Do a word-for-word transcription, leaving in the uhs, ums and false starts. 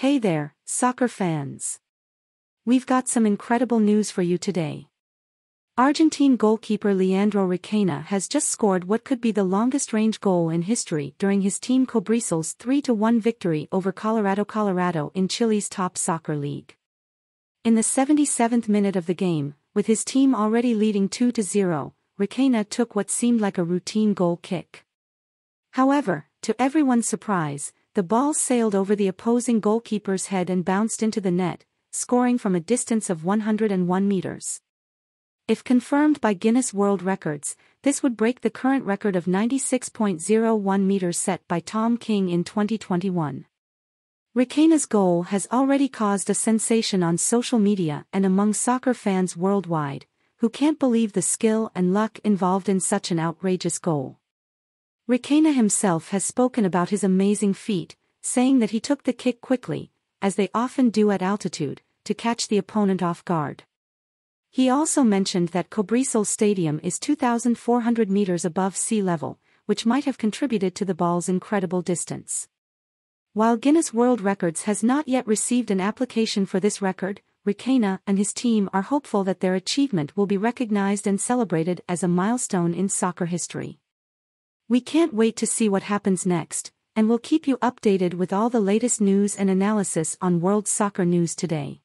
Hey there, soccer fans. We've got some incredible news for you today. Argentine goalkeeper Leandro Requena has just scored what could be the longest-range goal in history during his team Cobresal's three to one victory over Colorado Colorado in Chile's top soccer league. In the seventy-seventh minute of the game, with his team already leading two to zero, Requena took what seemed like a routine goal kick. However, to everyone's surprise, the ball sailed over the opposing goalkeeper's head and bounced into the net, scoring from a distance of one hundred one meters. If confirmed by Guinness World Records, this would break the current record of ninety-six point zero one meters set by Tom King in twenty twenty-one. Requena's goal has already caused a sensation on social media and among soccer fans worldwide, who can't believe the skill and luck involved in such an outrageous goal. Requena himself has spoken about his amazing feat, saying that he took the kick quickly, as they often do at altitude, to catch the opponent off guard. He also mentioned that Cobresal Stadium is two thousand four hundred meters above sea level, which might have contributed to the ball's incredible distance. While Guinness World Records has not yet received an application for this record, Requena and his team are hopeful that their achievement will be recognized and celebrated as a milestone in soccer history. We can't wait to see what happens next, and we'll keep you updated with all the latest news and analysis on World Soccer News Today.